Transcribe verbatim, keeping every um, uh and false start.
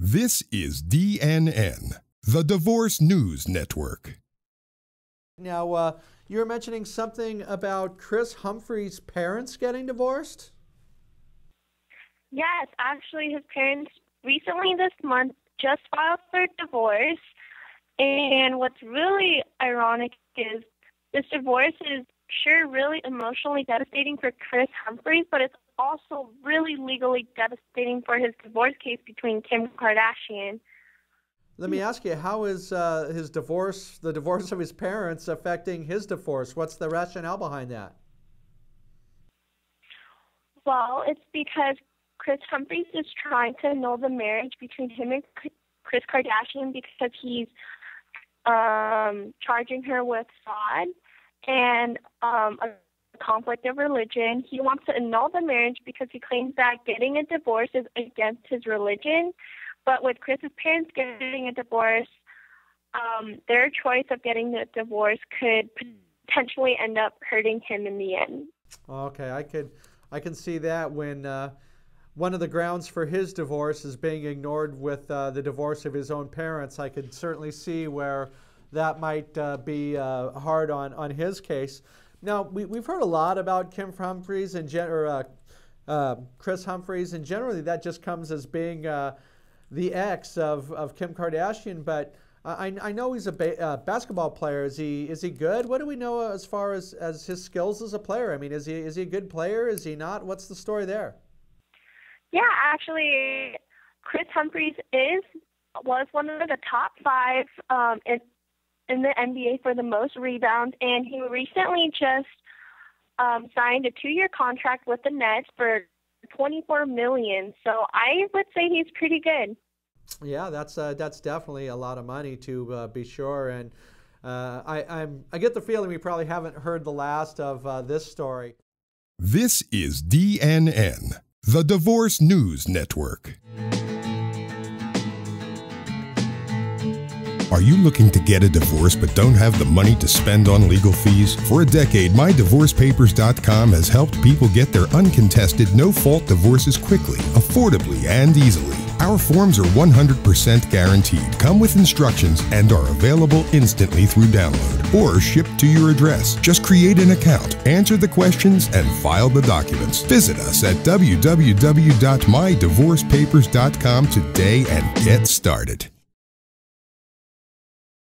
This is D N N, the Divorce News Network. Now, uh, you were mentioning something about Kris Humphries' parents getting divorced? Yes, actually, his parents recently this month just filed for divorce. And what's really ironic is this divorce is sure really emotionally devastating for Kris Humphries, but it's also really legally devastating for his divorce case between Kim Kardashian. Let me ask you, how is uh, his divorce, the divorce of his parents, affecting his divorce? What's the rationale behind that? Well, it's because Kris Humphries is trying to annul the marriage between him and Kris Kardashian because he's um, charging her with fraud and um, a conflict of religion. He wants to annul the marriage because he claims that getting a divorce is against his religion. But with Kris's parents getting a divorce, um, their choice of getting the divorce could potentially end up hurting him in the end. Okay, I could, I can see that when uh, one of the grounds for his divorce is being ignored with uh, the divorce of his own parents. I could certainly see where that might uh, be uh, hard on, on his case. Now, we, we've heard a lot about Kim Humphries and gen or, uh, uh, Kris Humphries, and generally that just comes as being uh, the ex of, of Kim Kardashian, but uh, I, I know he's a ba uh, basketball player. Is he, is he good? What do we know as far as, as his skills as a player? I mean, is he, is he a good player? Is he not? What's the story there? Yeah, actually, Kris Humphries is, was one of the top five um, in in the N B A for the most rebounds, and he recently just um, signed a two-year contract with the Nets for twenty-four million dollars. So I would say he's pretty good. Yeah, that's uh, that's definitely a lot of money to uh, be sure. And uh, I I'm, I get the feeling we probably haven't heard the last of uh, this story. This is D N N, the Divorce News Network. Are you looking to get a divorce but don't have the money to spend on legal fees? For a decade, My Divorce Papers dot com has helped people get their uncontested, no-fault divorces quickly, affordably, and easily. Our forms are one hundred percent guaranteed, come with instructions, and are available instantly through download or shipped to your address. Just create an account, answer the questions, and file the documents. Visit us at w w w dot my divorce papers dot com today and get started.